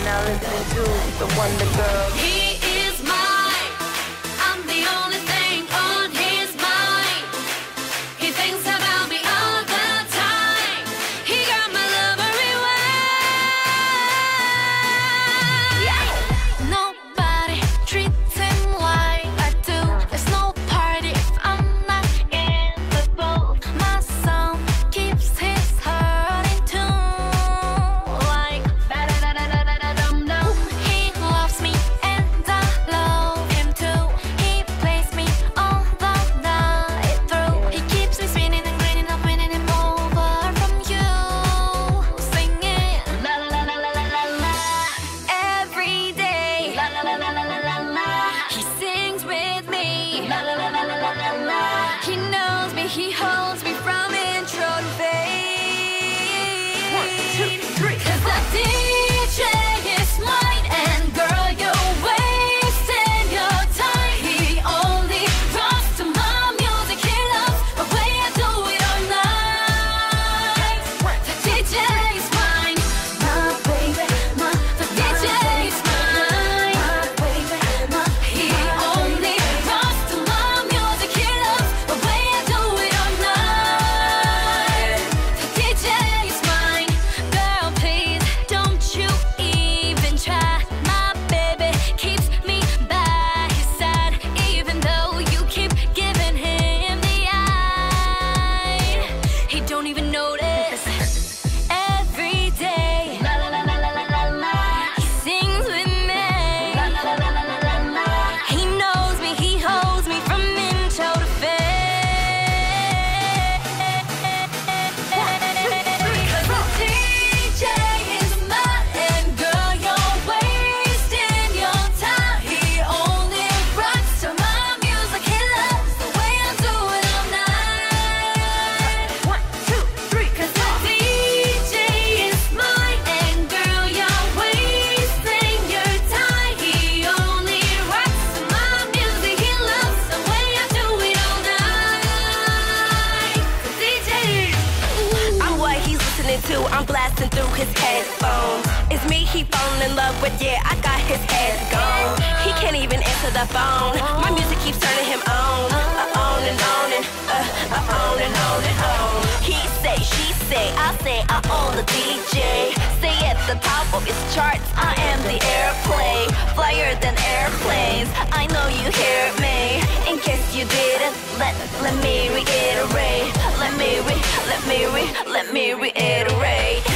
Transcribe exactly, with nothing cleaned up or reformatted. are now listening to the Wonder Girls. He is mine. I'm the only thing on his mind. He thinks about me all the time. He got my love everywhere. Yeah. Nobody treats him like I do. There's no party if I'm not in the boat. My song keeps his heart in tune. Like da da da da da da dum dum. He loves me and I love him too. He plays me all the night through. He keeps me spinning and grinning. I'm winning him over from you. Singing la la la la la la la la. Every day la la la la la la la la. He sings with me la la la la la la la la. He knows me. He holds me from intro to fade. One, two, three. 'Cause the D J is mine, and girl, you're wasting your time. He only rocks to my music. He loves the way I do it all night. The D J is mine, my baby, my the D J is mine, my baby, my. He only rocks to my music. He loves the way I do it all night. The D J is mine, girl. Please don't you even try. My baby keeps me by his side, even though you keep giving him the eye. He don't even notice. Every day la la la la la la la la. He sings with me la la la la la la la la. He knows me. He holds me from intro to fade. 'Cause the D J is mine, and girl, you're wasting your time. He only rocks to my music. He loves the way I do it all night. One, two, three. 'Cause the D J is mine, and girl, you're wasting your time. He only rocks to my music. He loves the way I do it all night. The D J is I'm what he's listening to. I'm blasting through his headphones. It's me he falling in love with. Yeah, I got his head gone. He can't even answer the phone. My music keeps turning him on, uh, on and on and uh, uh, on and on and on. He say, she say, I say, I own the D J. Stay at the top of his charts. I am the airplane, flyer than airplanes. I know you hear me. In case you didn't, let let me reiterate. Let me re, let me re, let me reiterate.